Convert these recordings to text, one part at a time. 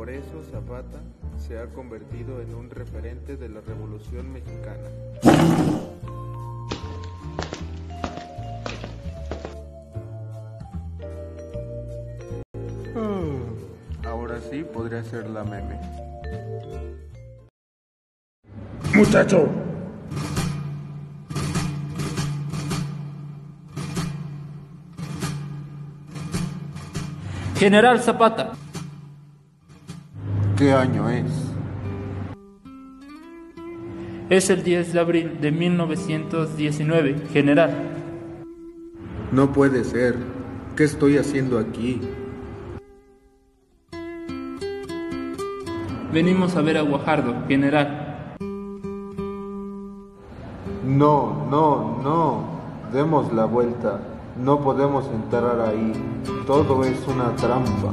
Por eso Zapata se ha convertido en un referente de la Revolución Mexicana. Ahora sí podría ser la meme. ¡Muchacho! General Zapata. ¿Qué año es? Es el 10 de abril de 1919, general. No puede ser. ¿Qué estoy haciendo aquí? Venimos a ver a Guajardo, general. No, no, no. Demos la vuelta. No podemos entrar ahí. Todo es una trampa.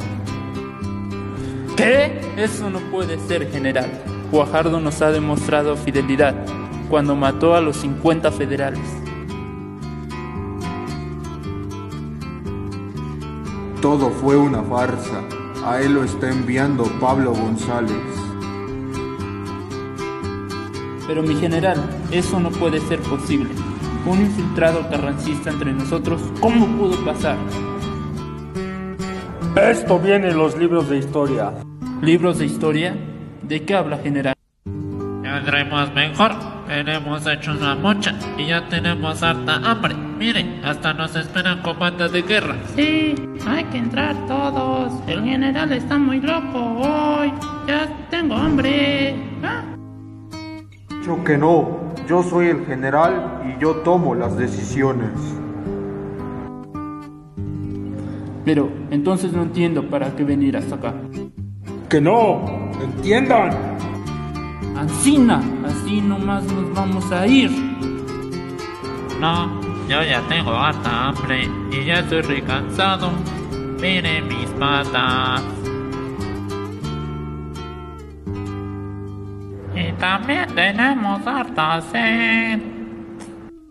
¿Qué? Eso no puede ser, general. Guajardo nos ha demostrado fidelidad cuando mató a los 50 federales. Todo fue una farsa. A él lo está enviando Pablo González. Pero mi general, eso no puede ser posible. Un infiltrado carrancista entre nosotros, ¿cómo pudo pasar? Esto viene en los libros de historia. ¿Libros de historia? ¿De qué habla, general? Tendremos mejor. Hemos hecho una mocha y ya tenemos harta hambre. Miren, hasta nos esperan combates de guerra. Sí, hay que entrar todos. El general está muy loco hoy. Ya tengo hambre. ¿Ah? Yo que no. Yo soy el general y yo tomo las decisiones. Pero, entonces no entiendo para qué venir hasta acá. ¡Que no! ¡Entiendan! ¡Ancina! Así nomás nos vamos a ir. No, yo ya tengo harta hambre y ya estoy recansado. Miren mis patas. También tenemos harta sed.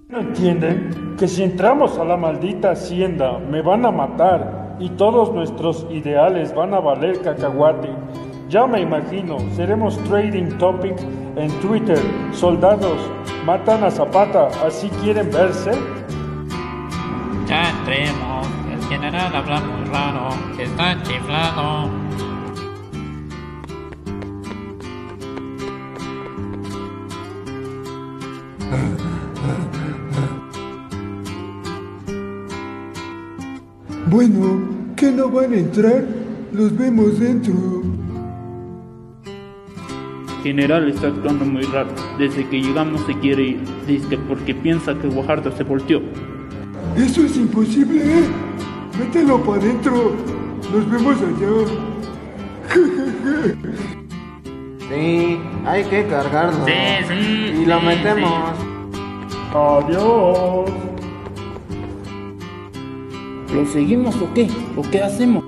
¿No entienden? Que si entramos a la maldita hacienda me van a matar y todos nuestros ideales van a valer cacahuate. Ya me imagino, seremos Trading Topic en Twitter. Soldados, matan a Zapata, ¿así quieren verse? Ya entremos, el general habla muy raro, está chiflado. Bueno, ¿qué no van a entrar? Los vemos dentro. General está actuando muy raro. Desde que llegamos se quiere ir. Dice porque piensa que Guajardo se volteó. Eso es imposible, ¿eh? Mételo para adentro. Nos vemos allá. Sí, hay que cargarlo. Sí, sí. Y lo metemos. Sí. Adiós. ¿Lo seguimos o qué? ¿O qué hacemos?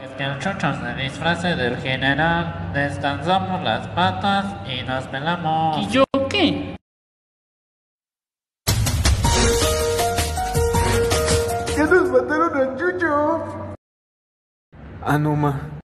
Es que el chocho se disfrace del general, descansamos las patas y nos pelamos. ¿Y yo qué? ¡Ya nos mataron al Chucho! Ah, no, ma.